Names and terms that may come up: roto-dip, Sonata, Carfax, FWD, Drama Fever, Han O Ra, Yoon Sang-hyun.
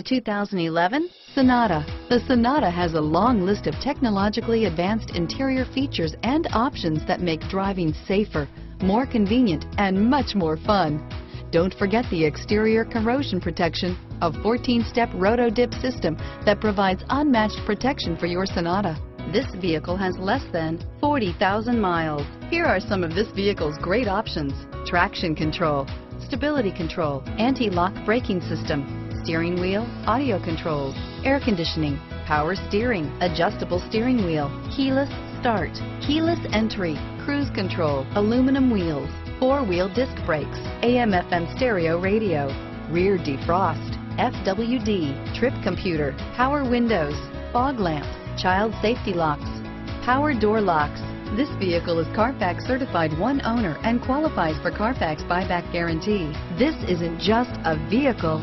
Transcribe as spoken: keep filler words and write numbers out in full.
The two thousand eleven Sonata. The Sonata has a long list of technologically advanced interior features and options that make driving safer, more convenient, and much more fun. Don't forget the exterior corrosion protection, a fourteen-step roto-dip system that provides unmatched protection for your Sonata. This vehicle has less than forty thousand miles. Here are some of this vehicle's great options: traction control, stability control, anti-lock braking system, steering wheel audio controls, air conditioning, power steering, adjustable steering wheel, keyless start, keyless entry, cruise control, aluminum wheels, four-wheel disc brakes, A M F M stereo radio, rear defrost, F W D, trip computer, power windows, fog lamps, child safety locks, power door locks. This vehicle is Carfax certified one owner and qualifies for Carfax buyback guarantee. This isn't just a vehicle,